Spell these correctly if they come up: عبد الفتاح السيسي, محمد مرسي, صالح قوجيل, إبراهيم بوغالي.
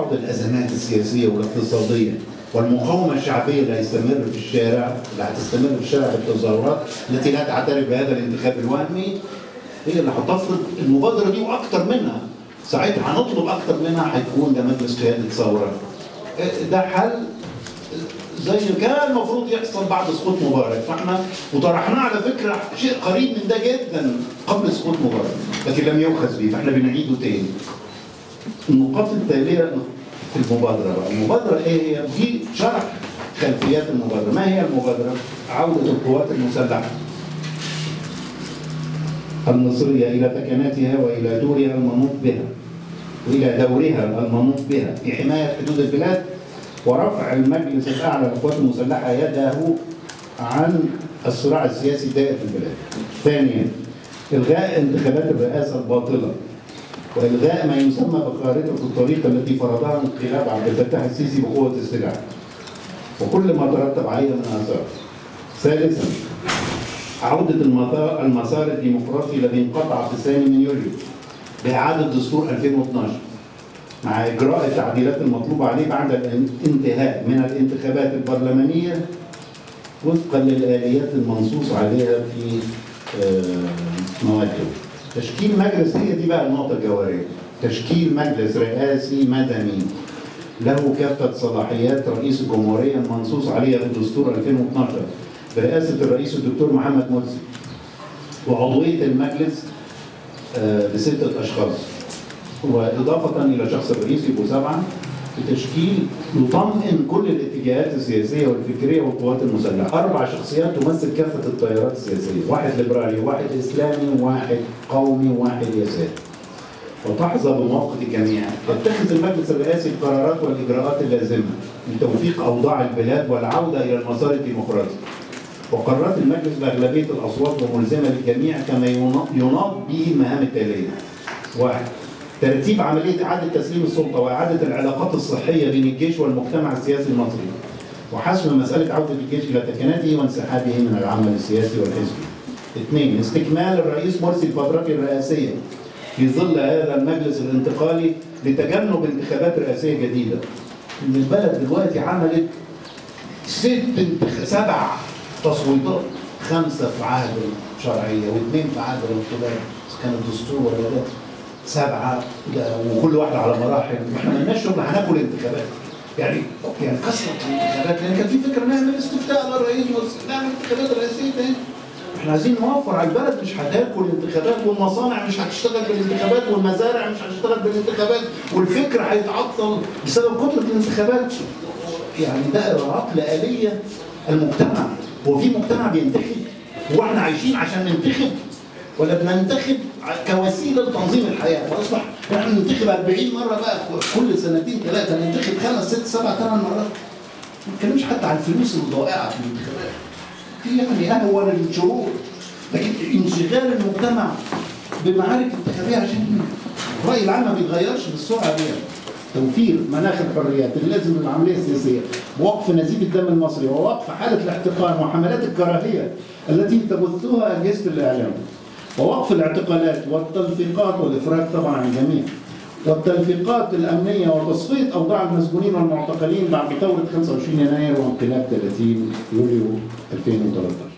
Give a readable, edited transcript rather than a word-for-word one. بعض الأزمات السياسية والاقتصادية والمقاومة الشعبية اللي هيستمر في الشارع بالتظاهرات التي لا تعترف بهذا الانتخاب الوهمي هي اللي هتفرض المبادرة دي وأكثر منها. ساعتها هنطلب أكثر منها، هيكون ده مجلس قيادة ثورة. ده حل زي اللي كان المفروض يحصل بعد سقوط مبارك، فاحنا وطرحناه على فكره شيء قريب من ده جدا قبل سقوط مبارك، لكن لم يؤخذ به، فاحنا بنعيده تاني. النقاط التاليه في المبادره بقى، المبادره ايه هي؟ دي شرح خلفيات المبادره، ما هي المبادره؟ عوده القوات المسلحه المصريه الى ثكناتها والى دورها المنوط بها، والى دورها المنوط بها في حمايه حدود البلاد، ورفع المجلس الاعلى للقوات المسلحه يده عن الصراع السياسي الدائر في البلاد. ثانيا، الغاء انتخابات الرئاسه الباطله، والغاء ما يسمى بخارطه الطريق التي فرضها انقلاب عبد الفتاح السيسي بقوه السلاح وكل ما ترتب عليه من اثار. ثالثا، عوده المسار الديمقراطي الذي انقطع في 2 يوليو باعاده دستور 2012 مع إجراء التعديلات المطلوبة عليه بعد الانتهاء من الانتخابات البرلمانية وفقا للآليات المنصوص عليها في مواده. تشكيل مجلس، هي دي بقى النقطة الجوهرية، تشكيل مجلس رئاسي مدني له كافة صلاحيات رئيس الجمهورية المنصوص عليها في الدستور 2012 برئاسة الرئيس الدكتور محمد مرسي، وعضوية المجلس ل6 أشخاص. وإضافة إلى شخص الرئيس يبقوا 7، بتشكيل يطمئن كل الاتجاهات السياسية والفكرية والقوات المسلحة. 4 شخصيات تمثل كافة التيارات السياسية، 1 ليبرالي، 1 إسلامي، 1 قومي، 1 يساري. وتحظى بموافقة الجميع. يتخذ المجلس الرئاسي القرارات والإجراءات اللازمة لتوفيق أوضاع البلاد والعودة إلى المسار الديمقراطي. وقررت المجلس بأغلبية الأصوات وملزمة للجميع كما يناط به المهام التالية: 1. ترتيب عملية إعادة تسليم السلطة وإعادة العلاقات الصحية بين الجيش والمجتمع السياسي المصري، وحسم مسألة عودة الجيش إلى تكناته وانسحابه من العمل السياسي والحزبي. 2. استكمال الرئيس مرسي الفترات الرئاسية في ظل هذا المجلس الانتقالي لتجنب انتخابات رئاسية جديدة. إن البلد دلوقتي عملت 7 تصويتات، 5 في عهد الشرعية و2 في عهد الانقلاب، كان الدستور ولا لا؟ 7 وكل واحده على مراحل. احنا ما لناش شغل، هناكل انتخابات يعني كسرت الانتخابات، لان كان في فكره نعمل استفتاء للرئيس ونعمل انتخابات رئاسيه تاني. احنا عايزين نوفر على البلد، مش هتاكل انتخابات، والمصانع مش هتشتغل بالانتخابات، والمزارع مش هتشتغل بالانتخابات، والفكر هيتعطل بسبب كثره الانتخابات. يعني ده عقل آلية المجتمع. هو في مجتمع بينتخب؟ هو احنا عايشين عشان ننتخب؟ ولا بننتخب كوسيله لتنظيم الحياه؟ واصبح احنا بننتخب 40 مره بقى كل 2 3 سنين، بننتخب 5 6 7 8 مرات. ما بنتكلمش حتى عن الفلوس الضائعه في الانتخابات. دي يعني اهون الشرور، لكن انشغال المجتمع بمعارك انتخابيه عشان الراي العام ما بيتغيرش بالسرعه دي. توفير مناخ الحريات اللازم للعمليه السياسيه، ووقف نزيف الدم المصري، ووقف حاله الاحتقان وحملات الكراهيه التي تبثها اجهزه الاعلام، ووقف الاعتقالات والتلفيقات والافراج طبعا عن الجميع، والتلفيقات الامنيه، وتصفيه اوضاع المسجونين والمعتقلين بعد ثوره 25 يناير وانقلاب 30 يوليو 2013.